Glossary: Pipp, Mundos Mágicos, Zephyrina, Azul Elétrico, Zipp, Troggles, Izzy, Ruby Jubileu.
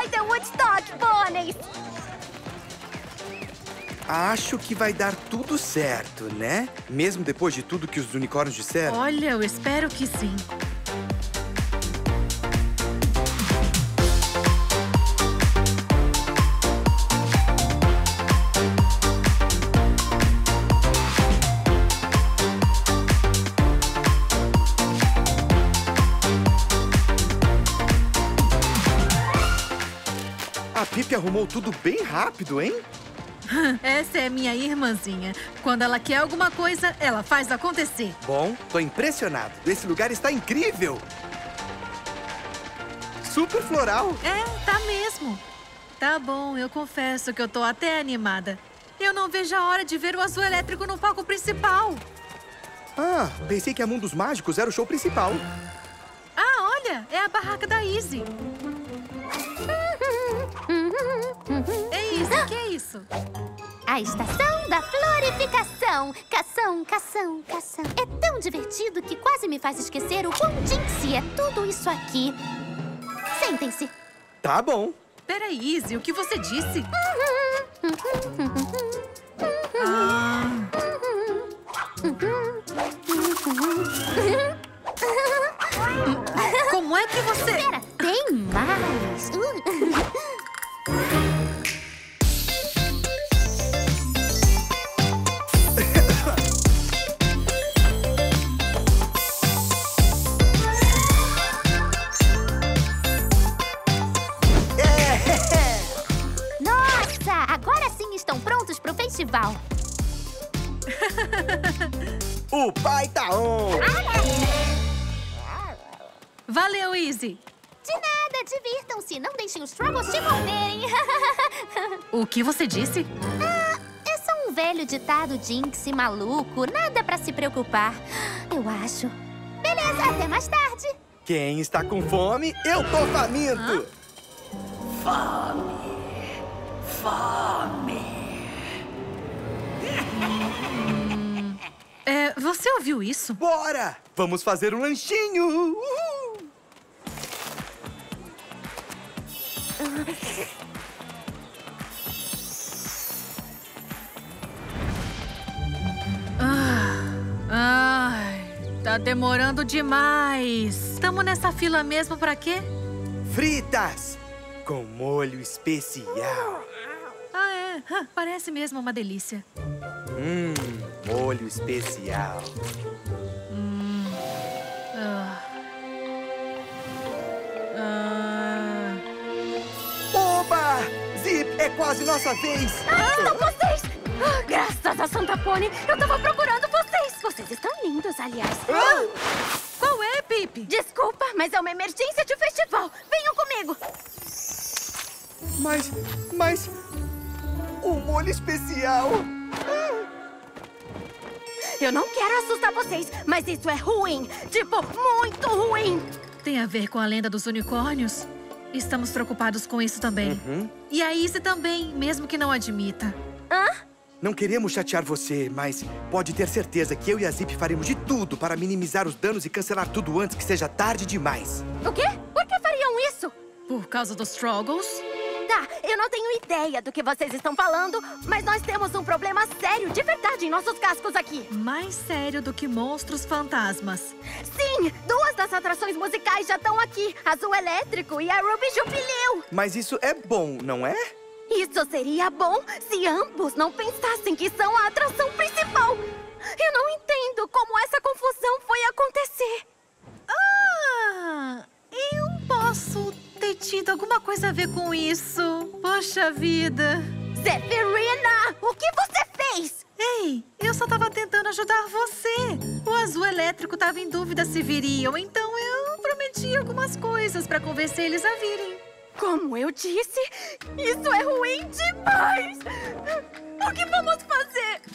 Vai ter Woodstock, pôneis! Acho que vai dar tudo certo, né? Mesmo depois de tudo que os unicórnios disseram. Olha, eu espero que sim. A Pipp arrumou tudo bem rápido, hein? Essa é minha irmãzinha. Quando ela quer alguma coisa, ela faz acontecer. Bom, tô impressionado. Esse lugar está incrível. Super floral. É, tá mesmo. Tá bom, eu confesso que eu tô até animada. Eu não vejo a hora de ver o Azul Elétrico no palco principal. Ah, pensei que a Mundos Mágicos era o show principal. Ah, olha, é a barraca da Izzy. Ei, Izzy, o que é isso? A estação da florificação. Cação, cação, cação. É tão divertido que quase me faz esquecer o quão jinxie é tudo isso aqui. Sentem-se. Tá bom. Peraí, Izzy, o que você disse? Como é que você... Pera, tem mais. O pai tá on! Valeu, Izzy! De nada, divirtam-se! Não deixem os troubles te morderem! O que você disse? Ah, é só um velho ditado jinxie maluco. Nada pra se preocupar, eu acho. Beleza, até mais tarde! Quem está com fome, eu tô faminto! Hã? Fome! Fome! Você ouviu isso? Bora! Vamos fazer um lanchinho! Uhul! Tá demorando demais! Estamos nessa fila mesmo pra quê? Fritas! Com molho especial! Ah, é? Parece mesmo uma delícia. Molho especial. Oba! Zipp, é quase nossa vez! São vocês! Ah, graças a Santa Pony, eu tava procurando vocês! Vocês estão lindos, aliás. Qual é, Pipp? Desculpa, mas é uma emergência de festival. Venham comigo! Mas... O molho especial... Eu não quero assustar vocês, mas isso é ruim. Tipo, muito ruim. Tem a ver com a lenda dos unicórnios? Estamos preocupados com isso também. E a Izzy também, mesmo que não admita. Hã? Não queremos chatear você, mas pode ter certeza que eu e a Zipp faremos de tudo para minimizar os danos e cancelar tudo antes que seja tarde demais. O quê? Por que fariam isso? Por causa dos Troggles? Tá, eu não tenho ideia do que vocês estão falando, mas nós temos um problema sério de verdade em nossos cascos aqui. Mais sério do que monstros fantasmas. Sim, duas das atrações musicais já estão aqui, Azul Elétrico e a Ruby Jubileu. Mas isso é bom, não é? Isso seria bom se ambos não pensassem que são a atração principal. Eu não entendo como essa confusão foi acontecer. Ah, eu posso... ter tido alguma coisa a ver com isso. Poxa vida. Zephyrina, o que você fez? Ei, eu só tava tentando ajudar você. O Azul Elétrico tava em dúvida se viriam, então eu prometi algumas coisas pra convencer eles a virem. Como eu disse, isso é ruim demais. O que vamos fazer?